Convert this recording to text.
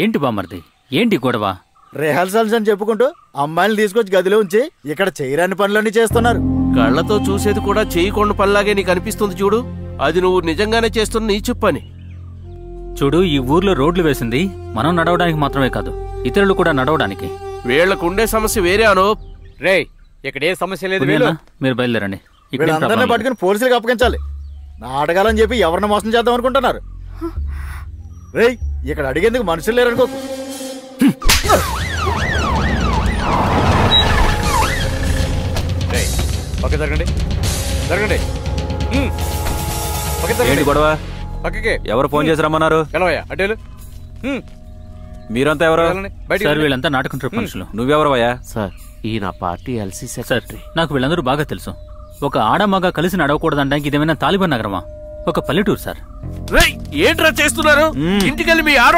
ఏంటి బామర్ది ఏంటి గొడవ? రిహార్సల్స్ అని చెప్పుకుంటూ అమ్మాయిల్ని తీసుకొచ్చి గదిలో ఉంచి ఇక్కడ చేయరాని పనులన్నీ చేస్తున్నారు. కళ్ళతో చూసేది కూడా చేయకుండా పనిలాగే నీకు అనిపిస్తుంది చూడు, అది నువ్వు నిజంగానే చేస్తున్న నీ చెప్పని. చూడు, ఈ ఊర్లో రోడ్లు వేసింది మనం నడవడానికి మాత్రమే కాదు, ఇతరులు కూడా నడవడానికి. వీళ్ళకుండే సమస్య వేరే అనో రే, ఇక్కడ ఏ సమస్య లేదు. మీరు బయలుదేరండి, అందరిని పట్టుకుని పోలీసులకు అప్పగించాలి. నా అడగాలని చెప్పి ఎవరిని మోసం చేద్దాం అనుకుంటున్నారు? రే, ఇక్కడ అడిగేందుకు మనుషులు లేరనుకో. ఓకే, జరగండి జరగండి. గొడవ పక్కకి ఎవరు ఫోన్ చేసి రమ్మన్నారు? అటేలు మీరంతా ఎవరు? సార్, వీళ్ళంతా నాటకం ట్రిప్ మనుషులు. నువ్వెవరవయ్యా? సార్, ఈ నా పార్టీ ఎల్సీ సెక్రటరీ. నాకు వీళ్ళందరూ బాగా తెలుసు. ఒక ఆడమగా కలిసి నడవకూడదంటానికి ఇదేమైనా తాలిబాన్ నగరమా? ఒక పల్లెటూరు సార్. ఏంట్రా చేస్తున్నారు? ఇంటికెళ్ళి మీ ఆరో